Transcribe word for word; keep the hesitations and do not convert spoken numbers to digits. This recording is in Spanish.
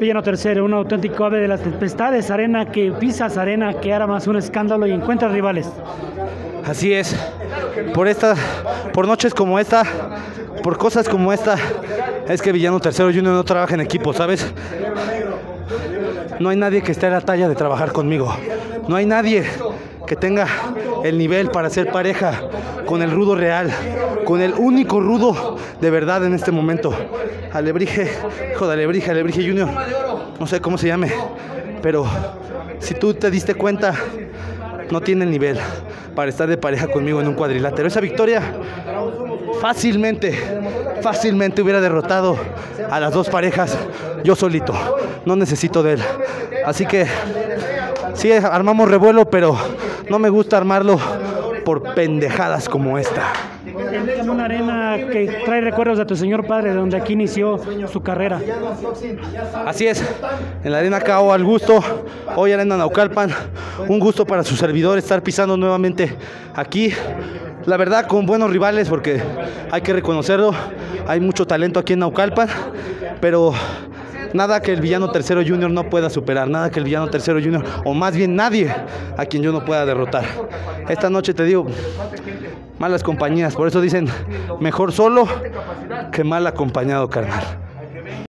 Villano Tercero, un auténtico ave de las tempestades, arena que pisas, arena que armas un escándalo y encuentra rivales. Así es, por esta, por noches como esta, por cosas como esta, es que Villano Tercero Junior no trabaja en equipo, ¿sabes? No hay nadie que esté a la talla de trabajar conmigo, no hay nadie que tenga el nivel para ser pareja con el rudo real, con el único rudo de verdad en este momento. Alebrije, hijo de Alebrije, Alebrije Junior, no sé cómo se llame, pero si tú te diste cuenta, no tiene el nivel para estar de pareja conmigo en un cuadrilátero. Esa victoria fácilmente, fácilmente hubiera derrotado a las dos parejas yo solito, no necesito de él. Así que sí, armamos revuelo, pero no me gusta armarlo por pendejadas como esta. Una arena que trae recuerdos de tu señor padre, donde aquí inició su carrera. Así es, en la arena K O al Gusto, hoy arena Naucalpan. Un gusto para su servidor estar pisando nuevamente aquí. La verdad, con buenos rivales, porque hay que reconocerlo, hay mucho talento aquí en Naucalpan, pero nada que el Villano Tercero Junior no pueda superar, nada que el Villano Tercero Junior, o más bien nadie a quien yo no pueda derrotar. Esta noche te digo, malas compañías, por eso dicen, mejor solo que mal acompañado, carnal.